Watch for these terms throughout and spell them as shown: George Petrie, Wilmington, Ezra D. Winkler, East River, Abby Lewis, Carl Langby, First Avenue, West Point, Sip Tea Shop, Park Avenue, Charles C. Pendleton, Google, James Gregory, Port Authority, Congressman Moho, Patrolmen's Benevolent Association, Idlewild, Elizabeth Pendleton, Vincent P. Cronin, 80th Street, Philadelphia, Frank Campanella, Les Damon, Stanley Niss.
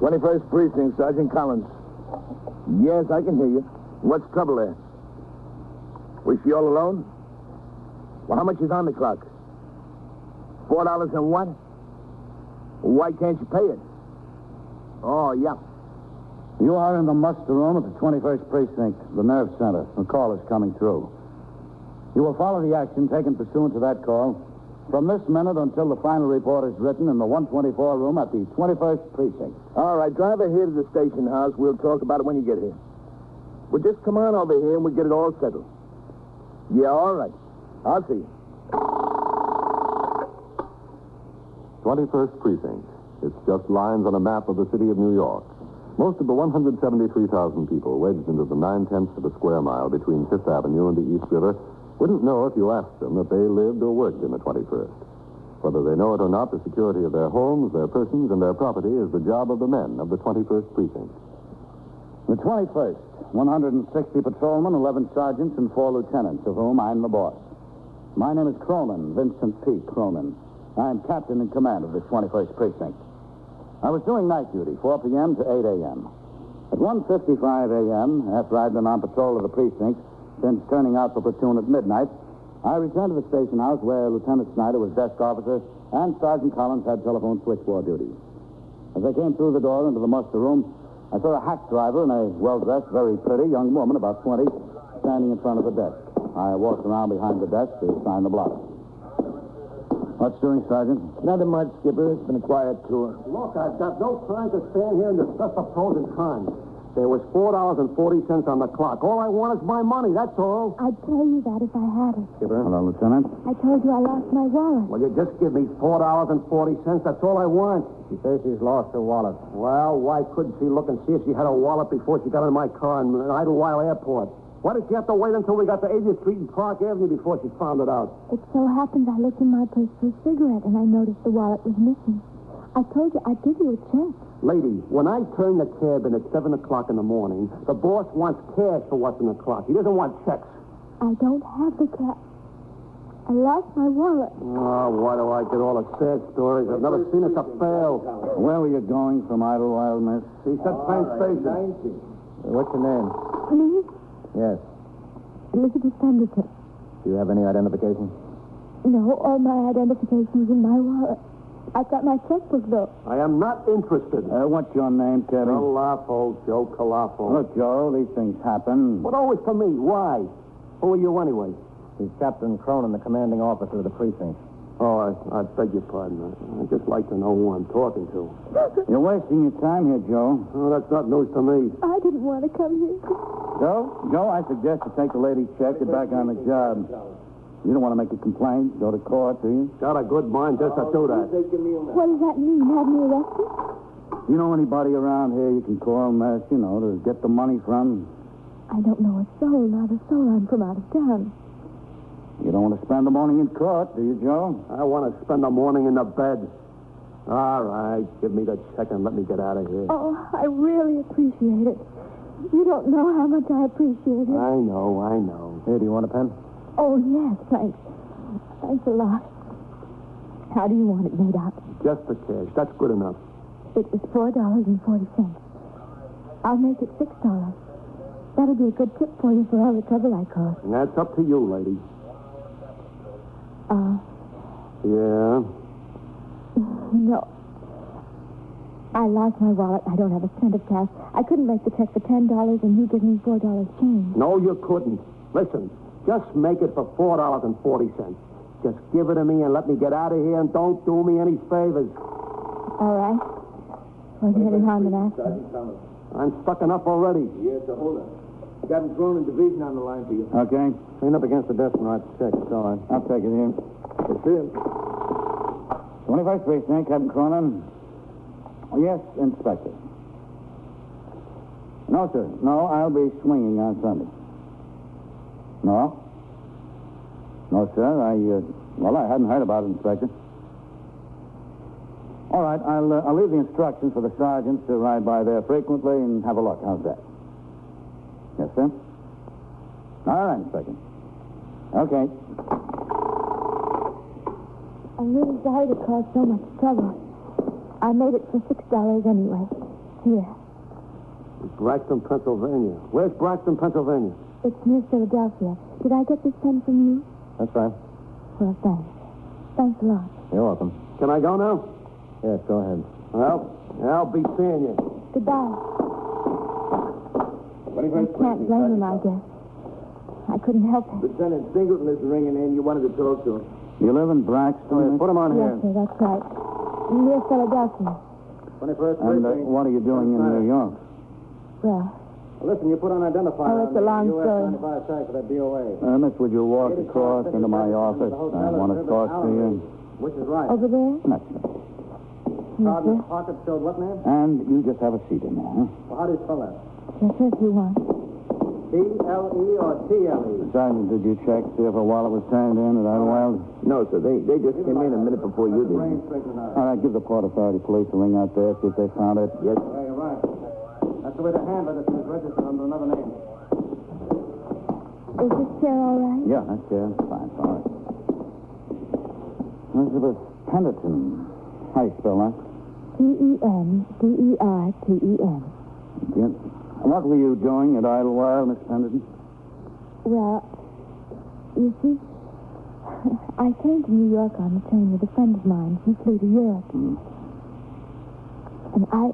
21st Precinct, Sergeant Collins. Yes, I can hear you. What's trouble there? Was she all alone? Well, how much is on the clock? $4 and what? Why can't you pay it? Oh, yeah. You are in the muster room at the 21st Precinct, the nerve center. A call is coming through. You will follow the action taken pursuant to that call from this minute until the final report is written in the 124 room at the 21st Precinct. All right, drive her here to the station house. We'll talk about it when you get here. Well, just come on over here and we'll get it all settled. Yeah, all right. I'll see you. 21st Precinct. It's just lines on a map of the city of New York. Most of the 173,000 people wedged into the 9/10 of a square mile between Fifth Avenue and the East River wouldn't know if you asked them that they lived or worked in the 21st. Whether they know it or not, the security of their homes, their persons, and their property is the job of the men of the 21st Precinct. The 21st, 160 patrolmen, 11 sergeants, and 4 lieutenants, of whom I'm the boss. My name is Cronin, Vincent P. Cronin. I am captain in command of the 21st Precinct. I was doing night duty, 4 p.m. to 8 a.m. At 1:55 a.m., after I'd been on patrol of the precinct since turning out for platoon at midnight, I returned to the station house where Lieutenant Snyder was desk officer and Sergeant Collins had telephone switchboard duty. As I came through the door into the muster room, I saw a hack driver and a well-dressed, very pretty young woman, about 20, standing in front of the desk. I walked around behind the desk to sign the blotter. What's doing, Sergeant? Nothing much, Skipper. It's been a quiet tour. Look, I've got no time to stand here and discuss the pros and cons. There was $4.40 on the clock. All I want is my money, that's all. I'd pay you that if I had it. Skipper? Hello, Lieutenant. I told you I lost my wallet. Well, you just give me $4.40. That's all I want. She says she's lost her wallet. Well, why couldn't she look and see if she had a wallet before she got in my car in Idlewild Airport? Why did she have to wait until we got to 80th Street and Park Avenue before she found it out? It so happens I looked in my purse for a cigarette and I noticed the wallet was missing. I told you I'd give you a check. Lady, when I turn the cab in at 7 o'clock in the morning, the boss wants cash for what's in the clock. He doesn't want checks. I don't have the cash. I lost my wallet. Oh, why do I get all the sad stories? I've never seen it to fail. Where were you going from Idlewild, miss? She said Penn Station. What's your name? Please? Yes. Elizabeth Pendleton. Do you have any identification? No, all my identification is in my wallet. I've got my checkbook, though. I am not interested. What's your name, Teddy? Calafo, Joe Calafo. Look, Joe, these things happen. But always to me. Why? Who are you, anyway? He's Captain Cronin, the commanding officer of the precinct. Oh, I beg your pardon. I'd just like to know who I'm talking to. You're wasting your time here, Joe. Oh, that's not news to me. I didn't want to come here. Joe, I suggest you take the lady's check, get back on the job. You don't want to make a complaint, go to court, do you? Got a good mind just to do that. What does that mean? Have me arrested? You know anybody around here you can call, mess, you know, to get the money from? I don't know a soul, not a soul. I'm from out of town. You don't want to spend the morning in court, do you, Joe? I want to spend the morning in the bed. All right, give me the check and let me get out of here. Oh, I really appreciate it. You don't know how much I appreciate it. I know. Here, do you want a pen? Oh, yes, thanks. Thanks a lot. How do you want it made up? Just the cash. That's good enough. It was $4.40. I'll make it $6. That'll be a good tip for you for all the trouble I caused. And that's up to you, lady. Yeah? No. I lost my wallet. I don't have a cent of cash. I couldn't make the check for $10 and you give me $4 change. No, you couldn't. Listen, just make it for $4.40. Just give it to me and let me get out of here and don't do me any favors. All right. Well, you any harm in asking? I'm stuck enough already. Yes, sir. Hold on. Captain Cronin, division on the line for you. Okay. Lean up against the desk and I'll check. It's all right. I'll take it here. That's it. 21st Precinct, Captain Cronin. Yes, Inspector. No, sir. No, I'll be swinging on Sunday. No? No, sir. I hadn't heard about it, Inspector. All right, I'll leave the instructions for the sergeants to ride by there frequently and have a look. How's that? Yes, sir? All right, Inspector. Okay. I'm really sorry to cause so much trouble. I made it for $6 anyway. here. Braxton, Pennsylvania. Where's Braxton, Pennsylvania? It's near Philadelphia. Did I get this pen from you? That's right. Well, thanks. Thanks a lot. You're welcome. Can I go now? Yes, go ahead. Well, I'll be seeing you. Goodbye. You can't blame him, I guess. I couldn't help him. Lieutenant Singleton is ringing in. You wanted to talk to him. You live in Braxton? Put him on here. Yes, sir, that's right. Near Philadelphia. 21st and what are you doing in New York? Well, listen, you put on identifier. Oh, it's a long story. Miss, would you walk across into my office? I want to talk to you. Which is right. Over there? That's right. Sergeant's pocket showed what, ma'am? And you just have a seat in there, huh? Well, how do you spell that? Yes, sir, if you want. B-L-E or T-L-E? Sergeant, did you check, see if a wallet was turned in at Idlewild? No, sir. They just came in a minute before you did. All right, give the Port Authority police a ring out there, see if they found it. Yes, sir. Yeah, you're right. That's the way to handle it if it's registered under another name. Is this chair all right? Yeah, that's chair. Fine, all right. Elizabeth Pendleton. How do you spell that? P-E-N-D-E-R-T-E-N. Yes. What were you doing at Idlewild, Miss Pendleton? Well, you see, I came to New York on the train with a friend of mine. He flew to Europe. And I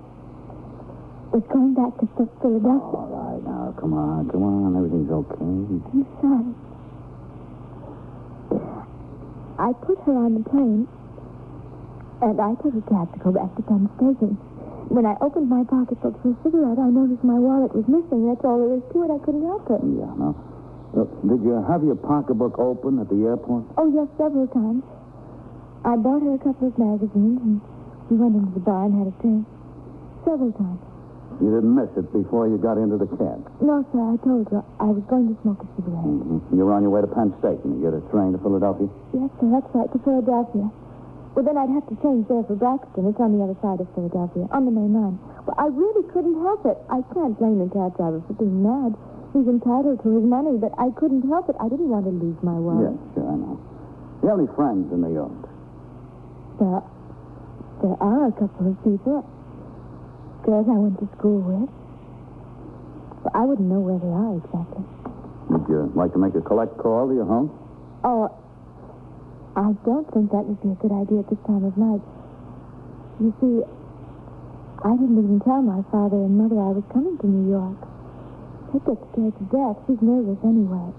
was going back to Philadelphia. All right, now, come on. Everything's okay. I'm sorry. I put her on the plane, and I took a cab to go back to Penn Station. When I opened my pocketbook for a cigarette, I noticed my wallet was missing. That's all there is to it. I couldn't help it. Yeah, no. Look, did you have your pocketbook open at the airport? Oh, yes, several times. I bought her a couple of magazines, and we went into the bar and had a drink. Several times. You didn't miss it before you got into the cab? No, sir. I told you I was going to smoke a cigarette. You were on your way to Penn Station. You get a train to Philadelphia? Yes, sir. That's right, to Philadelphia. Well, then I'd have to change there for Braxton. It's on the other side of Philadelphia, on the main line. Well, I really couldn't help it. I can't blame the cab driver for being mad. He's entitled to his money, but I couldn't help it. I didn't want to lose my wallet. Yes, sure, I know. Do you have any friends in New York? There are a couple of people. Girls I went to school with. Well, I wouldn't know where they are exactly. Would you like to make a collect call to your home? Oh, I don't think that would be a good idea at this time of night. You see, I didn't even tell my father and mother I was coming to New York. He'd get scared to death. He's nervous anyway.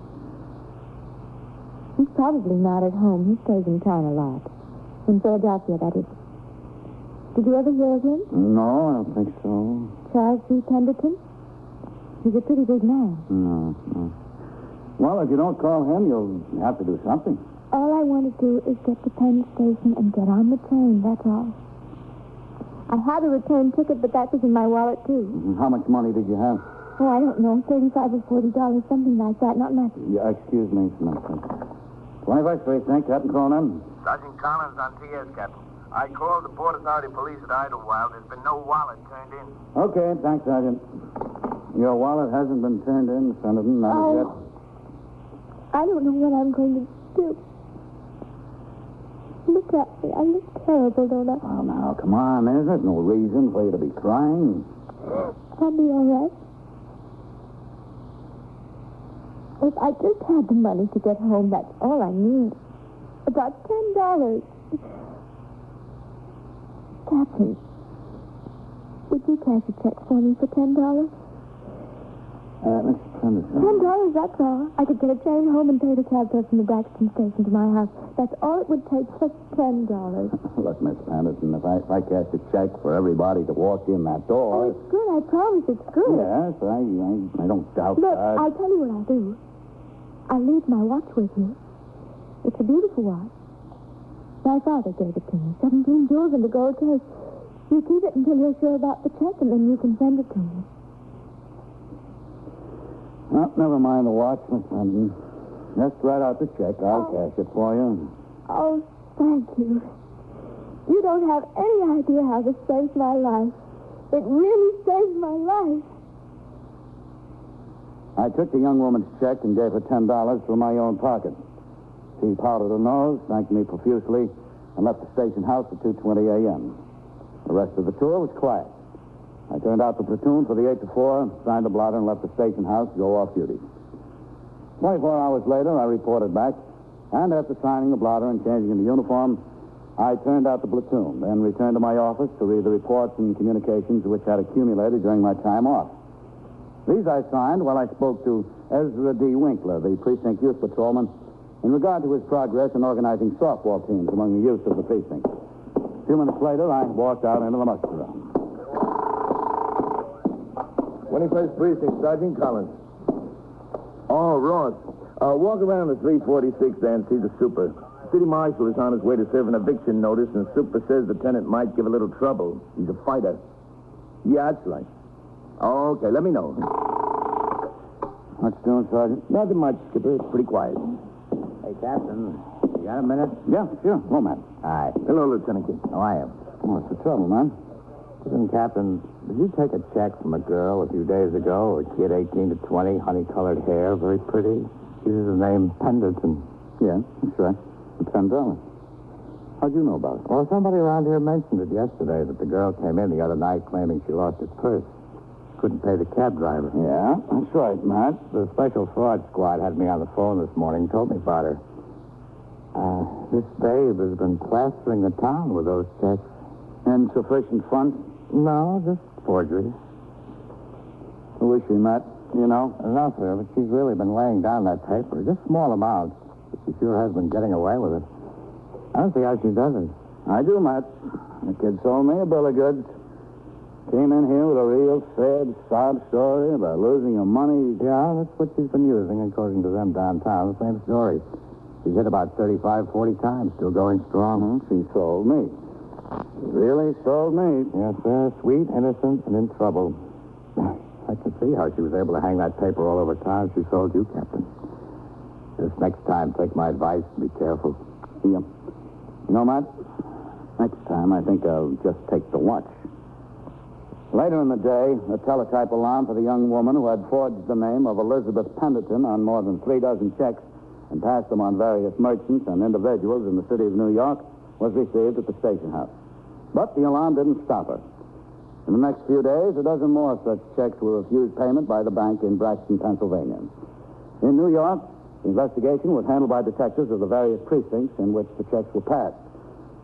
He's probably not at home. He stays in town a lot. In Philadelphia, that is. Did you ever hear of him? No, I don't think so. Charles C. Pendleton? He's a pretty big man. No. Well, if you don't call him, you'll have to do something. All I want to do is get to Penn Station and get on the train, that's all. I had a return ticket, but that was in my wallet, too. How much money did you have? Oh, I don't know, $35 or $40, something like that, not much. Yeah, excuse me, sir. 21st Street, thank Captain Cronin. Sergeant Collins on TS, Captain. I called the Port Authority police at Idlewild. There's been no wallet turned in. Okay, thanks, Sergeant. Your wallet hasn't been turned in, Senator, not yet. I don't know what I'm going to do. Look at me. I look terrible, don't I? Oh, now, come on. There's no reason for you to be crying. I'll be all right. If I just had the money to get home, that's all I need. About $10. Captain, would you cash a check for me for $10? Miss Pendleton. $10, that's all. I could get a train home and pay the cab fare from the Braxton Station to my house. That's all it would take, just $10. Look, Miss Pendleton, if I cash a check for everybody to walk in that door... Oh, it's good. I promise it's good. Yes, I don't doubt that. Look, I'll tell you what I'll do. I'll leave my watch with you. It's a beautiful watch. My father gave it to me. 17 jewels in the gold case. You keep it until you're sure about the check, and then you can send it to me. Well, never mind the watch, Miss Pendleton. Just write out the check. I'll cash it for you. Oh, thank you. You don't have any idea how this saved my life. It really saved my life. I took the young woman's check and gave her $10 from my own pocket. She powdered her nose, thanked me profusely, and left the station house at 2:20 a.m. The rest of the tour was quiet. I turned out the platoon for the 8 to 4, signed the blotter, and left the station house to go off duty. 24 hours later, I reported back, and after signing the blotter and changing into uniform, I turned out the platoon, then returned to my office to read the reports and communications which had accumulated during my time off. These I signed while I spoke to Ezra D. Winkler, the precinct youth patrolman, in regard to his progress in organizing softball teams among the youth of the precinct. A few minutes later, I walked out into the muster room. 21st Precinct, Sergeant Collins. Oh, Ross, walk around to 346 and see the super. City Marshal is on his way to serve an eviction notice, and Super says the tenant might give a little trouble. He's a fighter. Yeah, that's right. Okay, let me know. What you doing, Sergeant? Nothing much, Skipper. It's pretty quiet. Hey, Captain, you got a minute? Yeah, sure. Hello, man. Hi. Hello, Lieutenant King. How are you? Oh, what's the trouble, man? Listen, Captain, did you take a check from a girl a few days ago, a kid 18 to 20, honey-colored hair, very pretty? She uses the name Pendleton. Yeah, that's right. $10. How'd you know about it? Well, somebody around here mentioned it yesterday that the girl came in the other night claiming she lost her purse. Couldn't pay the cab driver. Yeah, that's right, Matt. The special fraud squad had me on the phone this morning, told me about her. This babe has been plastering the town with those checks. Insufficient funds? No, just forgery. Who is she, Matt? You know? No, sir, but she's really been laying down that paper. Just small amounts. She sure has been getting away with it. I don't see how she does it. I do, Matt. The kid sold me a bill of goods. Came in here with a real sad, sob story about losing her money. Yeah, that's what she's been using, according to them downtown. The same story. She's hit about 35, 40 times, still going strong. She sold me. She really sold me. Yes, sir. Sweet, innocent, and in trouble. I can see how she was able to hang that paper all over town. She sold you, Captain. This next time, take my advice and be careful. Yeah. You know, Matt, next time I think I'll just take the watch. Later in the day, a teletype alarm for the young woman who had forged the name of Elizabeth Pendleton on more than 36 checks and passed them on various merchants and individuals in the city of New York was received at the station house. But the alarm didn't stop her. In the next few days, a dozen more such checks were refused payment by the bank in Braxton, Pennsylvania. In New York, the investigation was handled by detectives of the various precincts in which the checks were passed.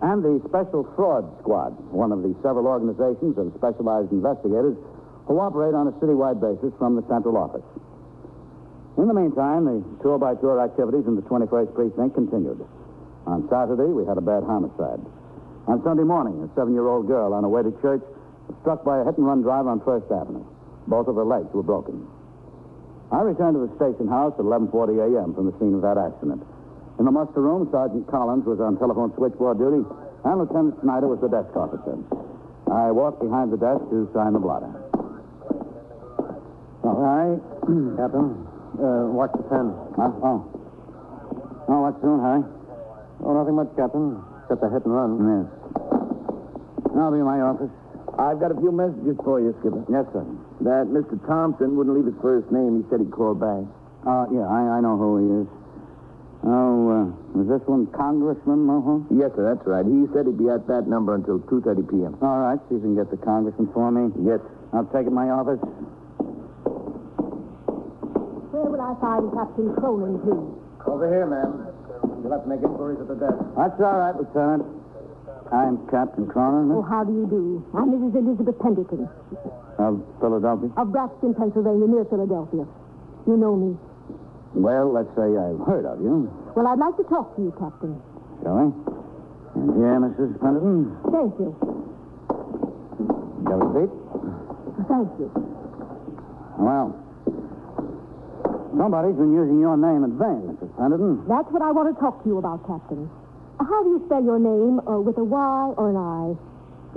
And the Special Fraud Squad, one of the several organizations of specialized investigators who operate on a citywide basis from the central office. In the meantime, the tour-by-tour activities in the 21st Precinct continued. On Saturday, we had a bad homicide. On Sunday morning, a 7-year-old girl on her way to church was struck by a hit-and-run driver on First Avenue. Both of her legs were broken. I returned to the station house at 11:40 a.m. from the scene of that accident. In the muster room, Sergeant Collins was on telephone switchboard duty, and Lieutenant Snyder was the desk officer. I walked behind the desk to sign the blotter. All right, Captain. Watch the pen. What's doing, Harry? Oh, nothing much, Captain, except a hit and run. Yes. I'll be in my office. I've got a few messages for you, Skipper. Yes, sir. That Mr. Thompson wouldn't leave his first name. He said he'd call back. Yeah, I know who he is. Is this one Congressman Moho? Yes, sir, that's right. He said he'd be at that number until 2:30 p.m. All right, see if you can get the Congressman for me. Yes. I'll take it to my office. Where will I find Captain Cronin, please? Over here, ma'am. You'll have to make inquiries at the desk. That's all right, Lieutenant. I'm Captain Cronin. Oh, how do you do? I'm Mrs. Elizabeth Pendleton. Of Philadelphia? Of Braxton, Pennsylvania, near Philadelphia. You know me. Well, let's say I've heard of you. Well, I'd like to talk to you, Captain. Shall we? And here, Mrs. Pendleton. Thank you. Got a seat? Thank you. Well, somebody's been using your name in vain, Mrs. Pendleton. That's what I want to talk to you about, Captain. How do you spell your name, with a Y or an I?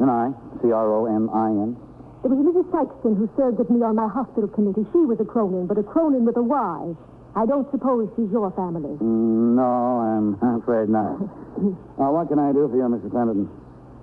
An I. Cronin. It was Mrs. Sykeston who served with me on my hospital committee. She was a Cronin, but a Cronin with a Y. I don't suppose she's your family. No, I'm afraid not. Now, what can I do for you, Mrs. Pendleton?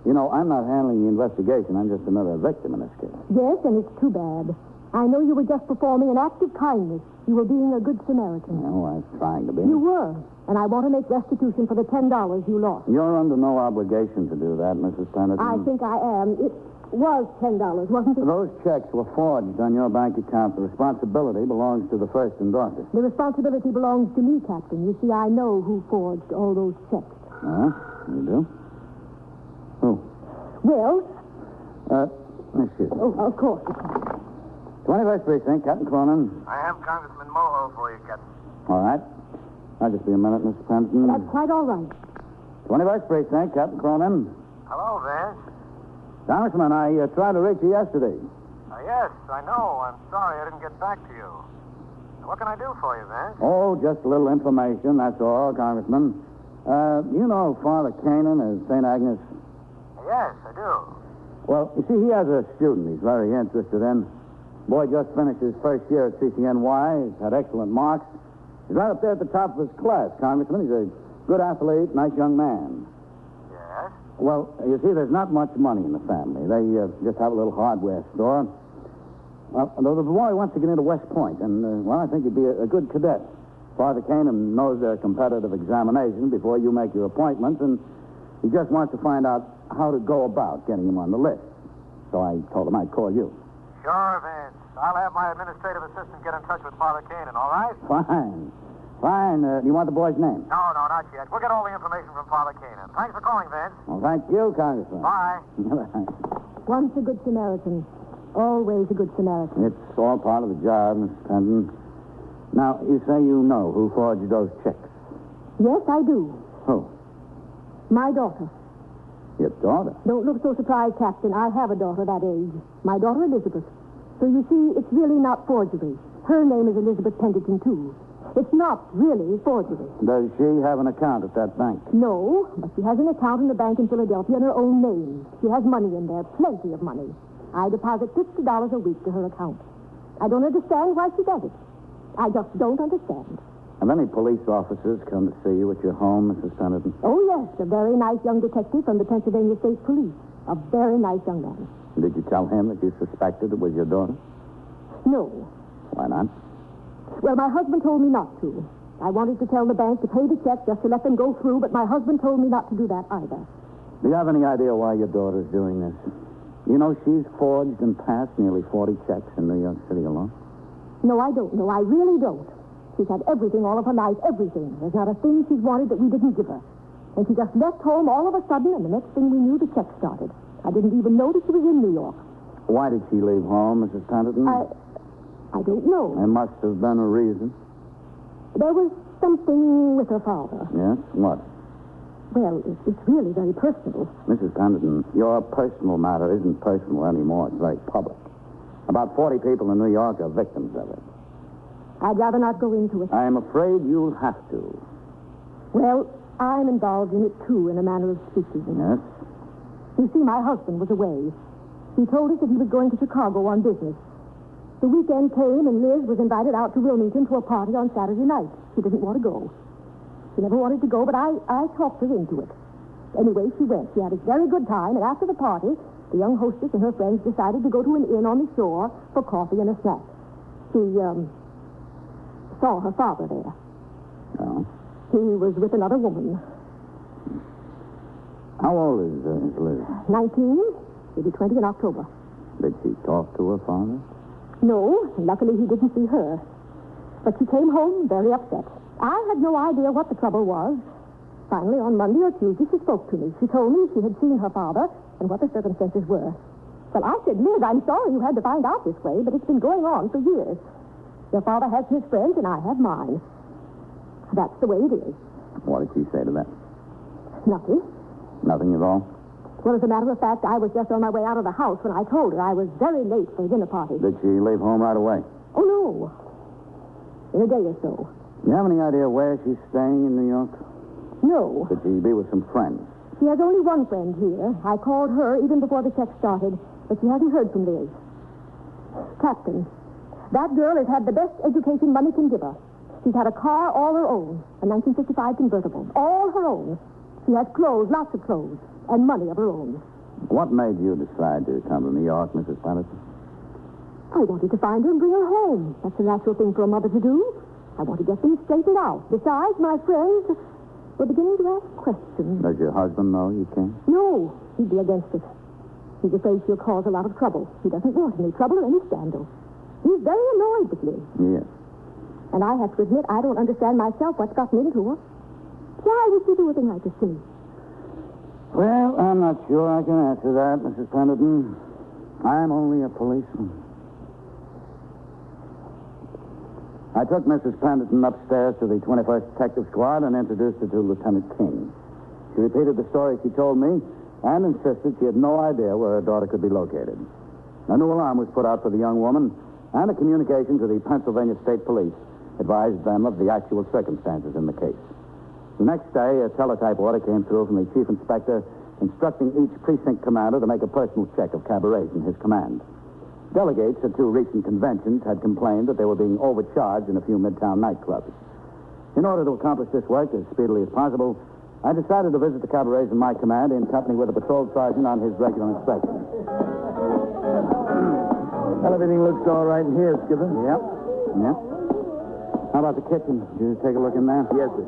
You know, I'm not handling the investigation. I'm just another victim in this case. Yes, and it's too bad. I know you were just performing an act of kindness. You were being a good Samaritan. No, I was trying to be. You were. And I want to make restitution for the $10 you lost. You're under no obligation to do that, Mrs. Pendleton. I think I am. It was $10, wasn't it? Those checks were forged on your bank account. The responsibility belongs to the first endorser. The responsibility belongs to me, Captain. You see, I know who forged all those checks. Huh? You do? Who? Well... Excuse me. Oh, of course. 21st Precinct, Captain Cronin. I have Congressman Moho for you, Captain. All right. I'll just be a minute, Mr. Pendleton. That's quite all right. 21st Precinct, Captain Cronin. Hello, Vance. Congressman, I tried to reach you yesterday. Yes, I know. I'm sorry I didn't get back to you. What can I do for you, Vance? Oh, just a little information, that's all, Congressman. You know Father Kanan of St. Agnes? Yes, I do. Well, you see, he has a student he's very interested in. Boy just finished his first year at CCNY. He's had excellent marks. He's right up there at the top of his class, Congressman. He's a good athlete, nice young man. Yes? Well, you see, there's not much money in the family. They just have a little hardware store. Though the boy wants to get into West Point, and, well, I think he'd be a good cadet. Father Kanan knows their competitive examination before you make your appointments, and he just wants to find out how to go about getting him on the list. So I told him I'd call you. Sure, Vince. I'll have my administrative assistant get in touch with Father Kanan, all right? Fine. Fine. Do you want the boy's name? No, no, not yet. We'll get all the information from Father Kanan. Thanks for calling, Vince. Well, thank you, Congressman. Bye. Once a good Samaritan, always a good Samaritan. It's all part of the job, Mr. Pendleton. Now, you say you know who forged those checks. Yes, I do. Who? My daughter. Your daughter? Don't look so surprised, Captain. I have a daughter that age. My daughter, Elizabeth. So you see, it's really not forgery. Her name is Elizabeth Pendleton, too. It's not really forgery. Does she have an account at that bank? No, but she has an account in the bank in Philadelphia in her own name. She has money in there, plenty of money. I deposit $50 a week to her account. I don't understand why she does it. I just don't understand. Have any police officers come to see you at your home, Mrs. Pendleton? Oh, yes, a very nice young detective from the Pennsylvania State Police. A very nice young man. Did you tell him that you suspected it was your daughter? No. Why not? Well, my husband told me not to. I wanted to tell the bank to pay the check just to let them go through, but my husband told me not to do that either. Do you have any idea why your daughter's doing this? You know, she's forged and passed nearly 40 checks in New York City alone. No, I don't know. I really don't. She's had everything all of her life, everything. There's not a thing she's wanted that we didn't give her. And she just left home all of a sudden, and the next thing we knew, the check started. I didn't even notice she was in New York. Why did she leave home, Mrs. Pendleton? I don't know. There must have been a reason. There was something with her father. Yes? What? Well, it's really very personal. Mrs. Pendleton, your personal matter isn't personal anymore. It's very public. About 40 people in New York are victims of it. I'd rather not go into it. I'm afraid you'll have to. Well, I'm involved in it, too, in a manner of speaking. Yes? You see, my husband was away. He told us that he was going to Chicago on business. The weekend came, and Liz was invited out to Wilmington to a party on Saturday night. She didn't want to go. She never wanted to go, but I talked her into it. Anyway, she went. She had a very good time, and after the party, the young hostess and her friends decided to go to an inn on the shore for coffee and a snack. She, saw her father there. Oh? He was with another woman. How old is Liz? 19. She'll be 20 in October. Did she talk to her father? No. Luckily, he didn't see her. But she came home very upset. I had no idea what the trouble was. Finally, on Monday or Tuesday, she spoke to me. She told me she had seen her father and what the circumstances were. Well, I said, Liz, I'm sorry you had to find out this way, but it's been going on for years. Your father has his friends, and I have mine. That's the way it is. What did she say to that? Nothing. Nothing at all? Well, as a matter of fact, I was just on my way out of the house when I told her I was very late for a dinner party. Did she leave home right away? Oh, no. In a day or so. Do you have any idea where she's staying in New York? No. Could she be with some friends? She has only one friend here. I called her even before the check started, but she hasn't heard from Liz. Captain, that girl has had the best education money can give her. She's had a car all her own, a 1955 convertible, all her own. She has clothes, lots of clothes, and money of her own. What made you decide to come to New York, Mrs. Pendleton? I wanted to find her and bring her home. That's the natural thing for a mother to do. I want to get things straightened out. Besides, my friends were beginning to ask questions. Does your husband know you came? No, he'd be against it. He's afraid she'll cause a lot of trouble. He doesn't want any trouble or any scandal. He's very annoyed with me. Yes. And I have to admit, I don't understand myself what's gotten into her. Why would she do a thing like this to me? Well, I'm not sure I can answer that, Mrs. Pendleton. I'm only a policeman. I took Mrs. Pendleton upstairs to the 21st Detective Squad and introduced her to Lieutenant King. She repeated the story she told me and insisted she had no idea where her daughter could be located. A new alarm was put out for the young woman, and a communication to the Pennsylvania State Police advised them of the actual circumstances in the case. The next day, a teletype order came through from the chief inspector instructing each precinct commander to make a personal check of cabarets in his command. Delegates at two recent conventions had complained that they were being overcharged in a few midtown nightclubs. In order to accomplish this work as speedily as possible, I decided to visit the cabarets in my command in company with a patrol sergeant on his regular inspection. Well, everything looks all right in here, Skipper. Yep. How about the kitchen? Did you take a look in there? Yes, sir.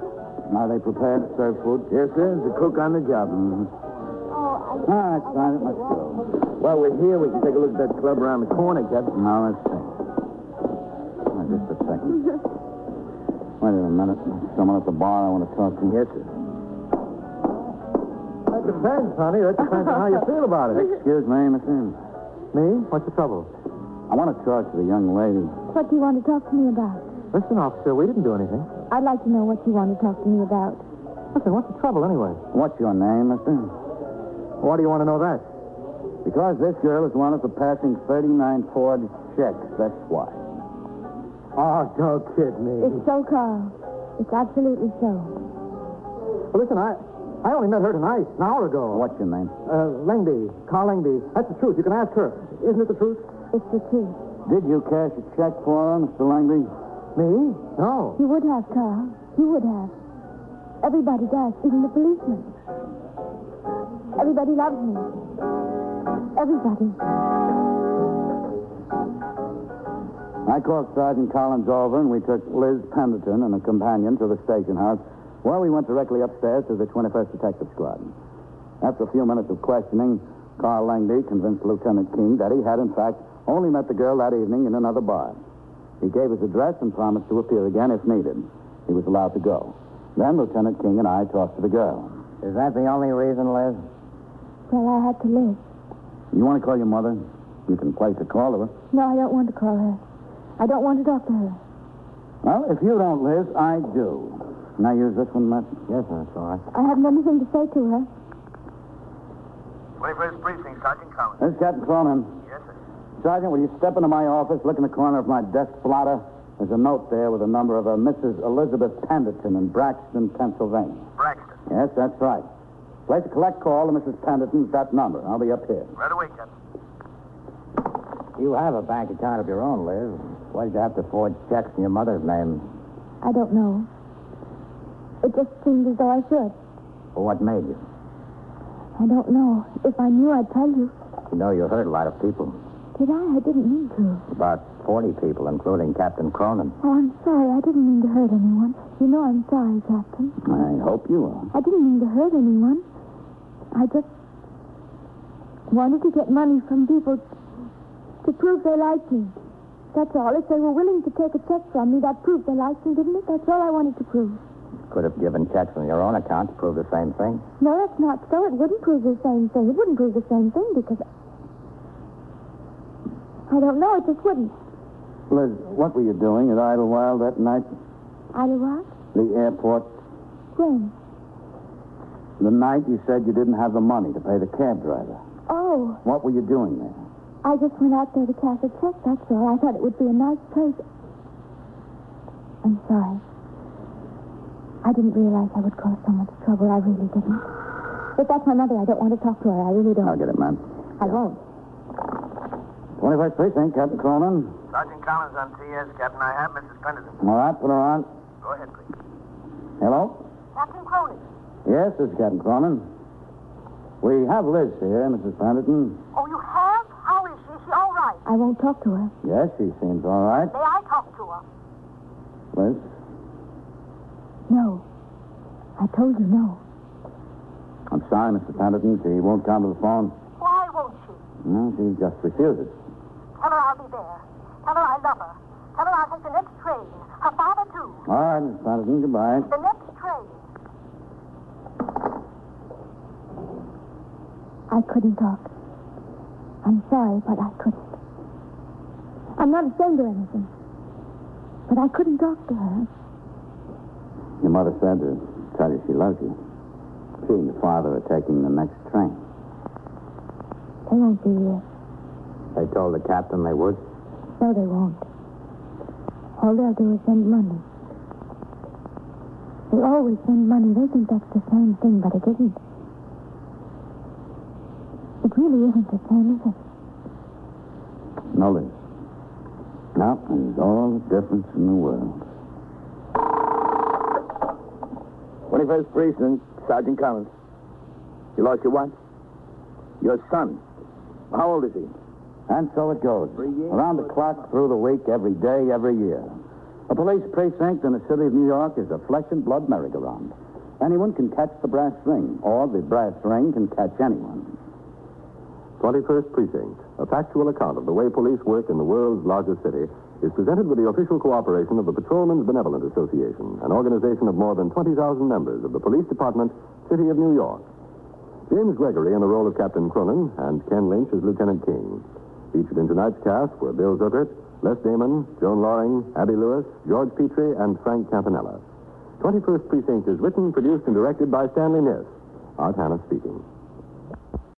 Are they prepared to serve food? Yes, sir. There's a cook on the job. Mm-hmm. All right, Sergeant, let's go. While we're here, we can take a look at that club around the corner, Captain. Now, let's see. Now, just a second. Wait a minute. There's someone at the bar I want to talk to. Yes, sir. That depends, honey. That depends on how you feel about it. Excuse me, Miss Amy. Me? What's the trouble? I want to talk to the young lady. What do you want to talk to me about? Listen, officer, we didn't do anything. I'd like to know what you want to talk to me about. Listen, what's the trouble, anyway? What's your name, mister? Why do you want to know that? Because this girl is wanted for passing 39 forged checks, that's why. Oh, don't kid me. It's so, Carl. It's absolutely so. Well, listen, I only met her tonight, an hour ago. What's your name? Langby, Carl Langby. That's the truth. You can ask her. Isn't it the truth? It's the truth. Did you cash a check for her, Mr. Langby? Me? No. You would have, Carl. You would have. Everybody does, even the policeman. Everybody loves me. Everybody. I called Sergeant Collins over, and we took Liz Pendleton and a companion to the station house, where we went directly upstairs to the 21st Detective Squad. After a few minutes of questioning, Carl Langby convinced Lieutenant King that he had, in fact, only met the girl that evening in another bar. He gave his address and promised to appear again if needed. He was allowed to go. Then Lieutenant King and I talked to the girl. Is that the only reason, Liz? Well, I had to leave. You want to call your mother? You can place a call to her. No, I don't want to call her. I don't want to talk to her. Well, if you don't, Liz, I do. Now use this one, Matt. Yes, sir, that's all right. I haven't anything to say to her. 21st Precinct, Sergeant Collins. This is Captain Cronin. Yes, sir. Sergeant, will you step into my office, look in the corner of my desk blotter? There's a note there with a number of a Mrs. Elizabeth Pendleton in Braxton, Pennsylvania. Braxton? Yes, that's right. Place a collect call to Mrs. Pendleton at that number. I'll be up here. Right away, Captain. You have a bank account of your own, Liz. Why did you have to forge checks in your mother's name? I don't know. It just seemed as though I should. Well, what made you? I don't know. If I knew, I'd tell you. You know, you hurt a lot of people. Did I? I didn't mean to. About 40 people, including Captain Cronin. Oh, I'm sorry. I didn't mean to hurt anyone. You know I'm sorry, Captain. I hope you are. I didn't mean to hurt anyone. I just wanted to get money from people to prove they liked me. That's all. If they were willing to take a check from me, that proved they liked me, didn't it? That's all I wanted to prove. You could have given checks on your own account to prove the same thing. No, that's not so. It wouldn't prove the same thing. It wouldn't prove the same thing because I don't know. It just wouldn't. Liz, what were you doing at Idlewild that night? Idlewild? The airport. When? The night you said you didn't have the money to pay the cab driver. Oh. What were you doing there? I just went out there to cash a check, that's all. I thought it would be a nice place. I'm sorry. I didn't realize I would cause so much trouble. I really didn't. But that's my mother. I don't want to talk to her. I really don't. I'll get it, ma'am. I won't. 21st Precinct, Captain Cronin. Sergeant Collins on TS, Captain. I have Mrs. Pendleton. All right, put her on. Go ahead, please. Hello? Captain Cronin. Yes, this is Captain Cronin. We have Liz here, Mrs. Pendleton. Oh, you have? How is she? Is she all right? I won't talk to her. Yes, she seems all right. May I talk to her? Liz? No. I told you no. I'm sorry, Mr. Pendleton. She won't come to the phone. Why won't she? No, she just refuses. Tell her I'll be there. Tell her I love her. Tell her I'll take the next train. Her father, too. All right, Mr. Pendleton. Goodbye. The next train. I couldn't talk. I'm sorry, but I couldn't. I'm not ashamed or anything. But I couldn't talk to her. Your mother said to tell you she loves you. She and your father are taking the next train. They won't be here. They told the captain they would? No, they won't. All they'll do is send money. They always send money. They think that's the same thing, but it isn't. It really isn't the same, is it? No, Liz. No, there's all the difference in the world. 21st Precinct, Sergeant Collins. You lost your what? Your son. How old is he? And so it goes. Around the clock, through the week, every day, every year. A police precinct in the city of New York is a flesh and blood merry-go-round. Anyone can catch the brass ring, or the brass ring can catch anyone. 21st Precinct, a factual account of the way police work in the world's largest city, is presented with the official cooperation of the Patrolmen's Benevolent Association, an organization of more than 20,000 members of the Police Department, City of New York. James Gregory in the role of Captain Cronin and Ken Lynch as Lieutenant King. Featured in tonight's cast were Bill Zuckert, Les Damon, Joan Loring, Abby Lewis, George Petrie, and Frank Campanella. 21st Precinct is written, produced, and directed by Stanley Niss. Art Hannah speaking.